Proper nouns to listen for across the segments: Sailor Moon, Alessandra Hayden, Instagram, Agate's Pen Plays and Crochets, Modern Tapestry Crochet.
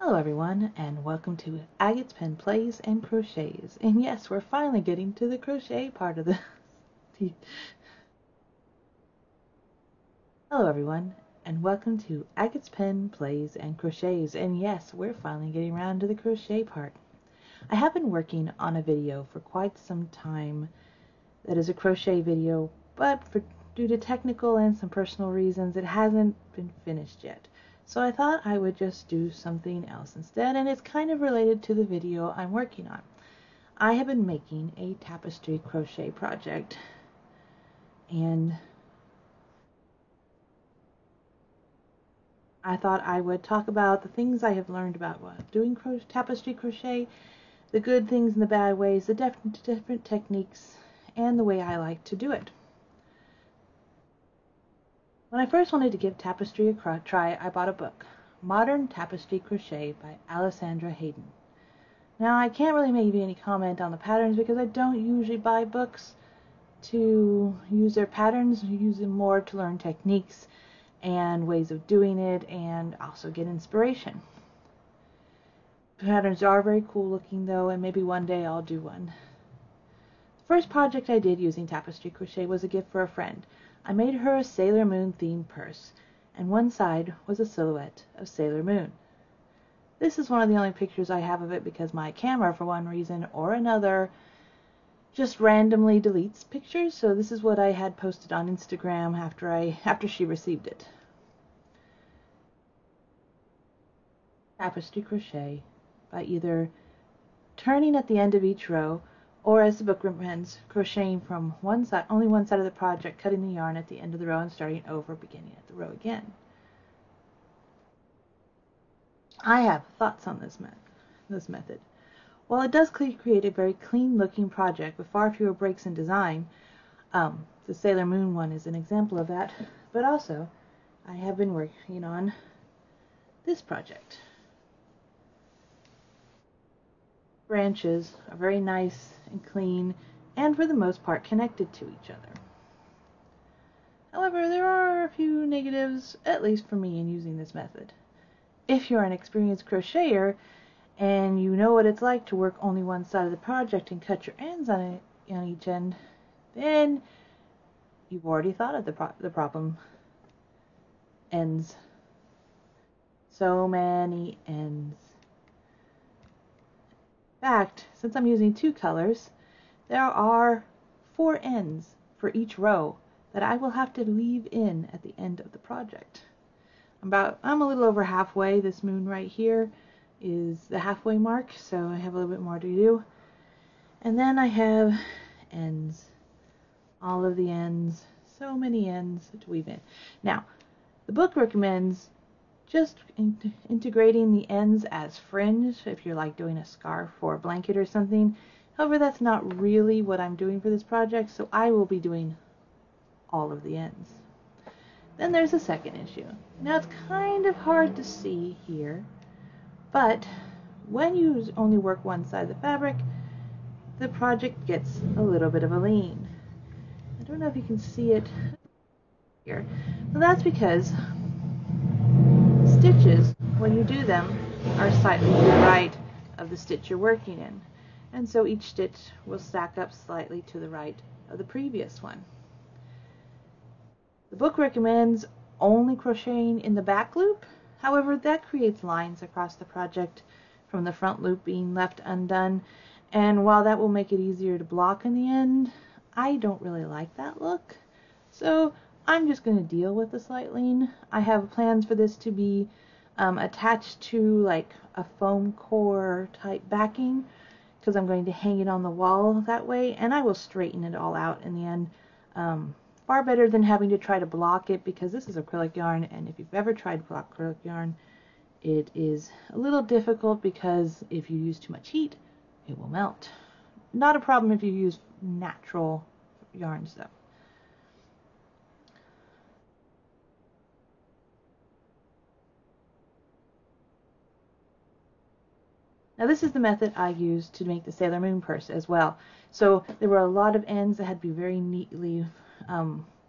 Hello everyone, and welcome to Agate's Pen Plays and Crochets. And yes, we're finally getting to the crochet part of this. Hello everyone, and welcome to Agate's Pen Plays and Crochets. And yes, we're finally getting around to the crochet part. I have been working on a video for quite some time that is a crochet video, but due to technical and some personal reasons, it hasn't been finished yet. So I thought I would just do something else instead, and it's kind of related to the video I'm working on. I have been making a tapestry crochet project, and I thought I would talk about the things I have learned about doing tapestry crochet, the good things and the bad ways, the different techniques, and the way I like to do it. When I first wanted to give tapestry a try, I bought a book, Modern Tapestry Crochet by Alessandra Hayden. Now, I can't really make any comment on the patterns because I don't usually buy books to use their patterns. I use them more to learn techniques and ways of doing it and also get inspiration. The patterns are very cool looking though, and maybe one day I'll do one. The first project I did using tapestry crochet was a gift for a friend. I made her a Sailor Moon themed purse, and one side was a silhouette of Sailor Moon. This is one of the only pictures I have of it because my camera, for one reason or another, just randomly deletes pictures, so this is what I had posted on Instagram after she received it. Tapestry crochet by either turning at the end of each row, or as the book recommends, crocheting from one side, only one side of the project, cutting the yarn at the end of the row and starting over, beginning at the row again. I have thoughts on this method. While it does create a very clean looking project with far fewer breaks in design, the Sailor Moon one is an example of that, but also I have been working on this project. Branches are very nice and clean and for the most part connected to each other. However, there are a few negatives, at least for me, in using this method. If you're an experienced crocheter and you know what it's like to work only one side of the project and cut your ends on each end, then you've already thought of the problem. Ends. So many ends. In fact, since I'm using two colors, there are 4 ends for each row that I will have to leave in at the end of the project. I'm a little over halfway. This moon right here is the halfway mark, so I have a little bit more to do. And then I have ends. All of the ends. So many ends to weave in. Now, the book recommends just integrating the ends as fringe if you're like doing a scarf or a blanket or something. However, that's not really what I'm doing for this project, so I will be doing all of the ends. Then there's the second issue. Now, it's kind of hard to see here, but when you only work one side of the fabric, the project gets a little bit of a lean. I don't know if you can see it here. Well, that's because stitches, when you do them, are slightly to the right of the stitch you're working in, and so each stitch will stack up slightly to the right of the previous one. The book recommends only crocheting in the back loop. However, that creates lines across the project from the front loop being left undone, and while that will make it easier to block in the end, I don't really like that look, so I'm just going to deal with the slight lean. I have plans for this to be attached to like a foam core type backing because I'm going to hang it on the wall that way, and I will straighten it all out in the end. Far better than having to try to block it, because this is acrylic yarn, and if you've ever tried block acrylic yarn, it is a little difficult because if you use too much heat, it will melt. Not a problem if you use natural yarns though. Now, this is the method I used to make the Sailor Moon purse as well. So there were a lot of ends that had to be very neatly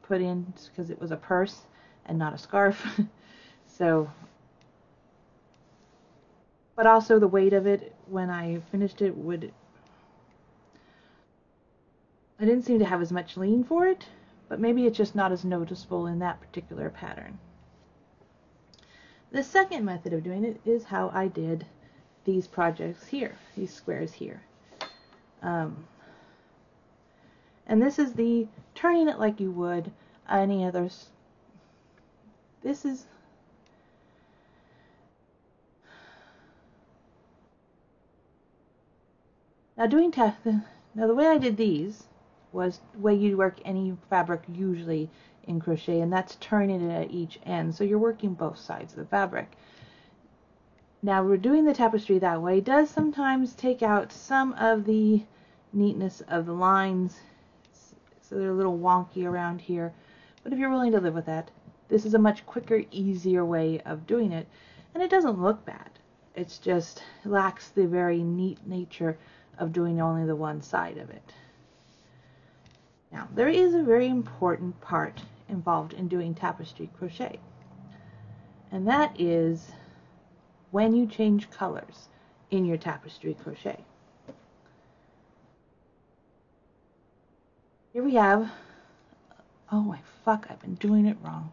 put in because it was a purse and not a scarf. So but also the weight of it when I finished it would... I didn't seem to have as much lean for it, but maybe it's just not as noticeable in that particular pattern. The second method of doing it is how I did these projects here, these squares here. And this is the turning it like you would any other. This is now doing tack. Now the way I did these was the way you work any fabric usually in crochet, and that's turning it at each end, so you're working both sides of the fabric. Now we're doing the tapestry that way does sometimes take out some of the neatness of the lines, so they're a little wonky around here, but if you're willing to live with that, this is a much quicker, easier way of doing it, and it doesn't look bad. It's just lacks the very neat nature of doing only the one side of it. Now, there is a very important part involved in doing tapestry crochet, and that is when you change colors in your tapestry crochet. Here we have, oh my fuck, I've been doing it wrong.